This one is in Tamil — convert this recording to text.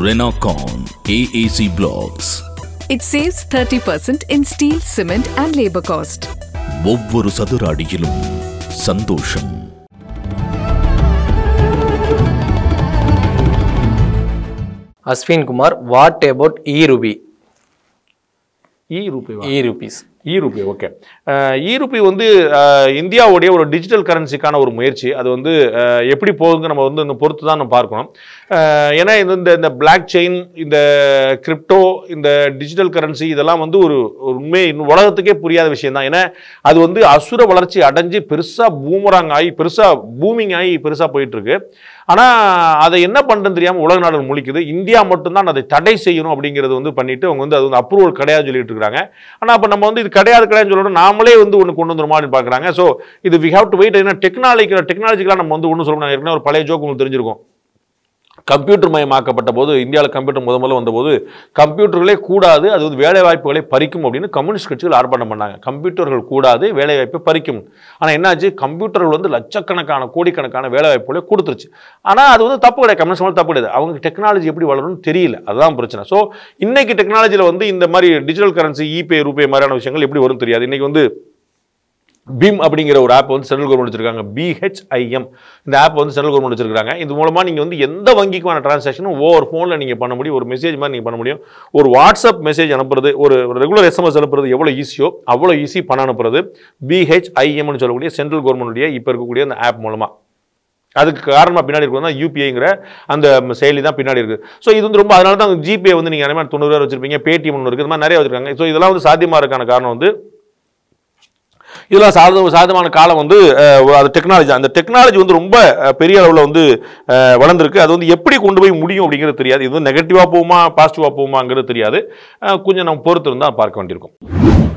Renacon AAC Blocks. It saves 30% in steel, cement and labour cost. Bob Vurusadh Radikulum Sandoshan. Asfin Kumar, what about e-Rupee? E-Rupee. E-Rupees. E-Rupee, okay. E-Rupee is India a digital currency. That's why the blockchain, the crypto, the digital currency, that's why so, we have to wait. Computer மயமாக்கப்பட்டபோது இந்தியால கம்ப்யூட்டர் முதல்ல வந்தபோது கம்ப்யூட்டர்களே கூடாது அது வேலை வாய்ப்புகளை பறிக்கும் அப்படினு கம்யூனிஸ்ட் கட்சிகள் ஆர்ப்பாட்டம் பண்ணாங்க கம்ப்யூட்டர்கள் கூடாது வேலை வாய்ப்பை பறிக்கும் ஆனா என்னாச்சு கம்ப்யூட்டர்கள் வந்து லட்சக்கணக்கான கோடிக்கணக்கான வேலை வாய்ப்புகளை கொடுத்துருச்சு ஆனா அது வந்து தப்பு இல்ல கம்யூனிஸ்ட்கள் தப்பு இல்ல அவங்க டெக்னாலஜி எப்படி வளரும்னு தெரியல அதான் பிரச்சனை சோ இன்னைக்கு டெக்னாலஜில வந்து இந்த மாதிரி டிஜிட்டல் கரன்சி ஈபே ரூபே மாதிரியான விஷயங்கள் எப்படி வரும் தெரியாது இன்னைக்கு வந்து BHIM அப்படிங்கற ஒரு ஆப் வந்து சென்ட்ரல் கவர்மெண்ட் வச்சிருக்காங்க BHIM இந்த ஆப் வந்து சென்ட்ரல் கவர்மெண்ட் வச்சிருக்காங்க இது மூலமா நீங்க வந்து எந்த வங்கிக்கான ட்ரான்சாக்ஷனும் ஓவர் போன்ல நீங்க பண்ண முடியும் ஒரு மெசேஜ் மாதிரி நீங்க பண்ண முடியும் ஒரு வாட்ஸ்அப் மெசேஜ் அனுப்புறது ஒரு ரெகுலர் SMS அனுப்புறது எவ்வளவு ஈஸியோ அவ்வளவு ஈஸி பண அனுப்புறது BHIM னு சொல்லக்கூடிய சென்ட்ரல் கவர்மெண்ட் உடைய இப்ப இருக்கக்கூடிய அந்த ஆப் மூலமா அதுக்கு காரணமா பின்னாடி இருக்குன்னா UPI ங்கற அந்த செயலி தான் பின்னாடி இருக்கு சோ இது வந்து ரொம்ப அதனால தான் GPay வந்து நீங்க அனமா 90 வச்சிருப்பீங்க Paytm ன்னு இருக்கு இந்த மாதிரி நிறைய வச்சிருக்காங்க சோ இதெல்லாம் வந்து சாத்தியமா இருக்கான காரணம் வந்து இதெல்லாம் சாதாரணமான காலம் வந்து அந்த டெக்னாலஜி வந்து ரொம்ப பெரிய அளவுல வந்து வளர்ந்திருக்கு அது வந்து எப்படி கொண்டு போய் முடியும் அப்படிங்கறது தெரியாது இது நெகட்டிவா போகுமா பாசிட்டிவா போகுமாங்கறது தெரியாது கொஞ்சம் நம்ம பொறுத்து இருந்தா பார்க்க வேண்டியிருக்கும்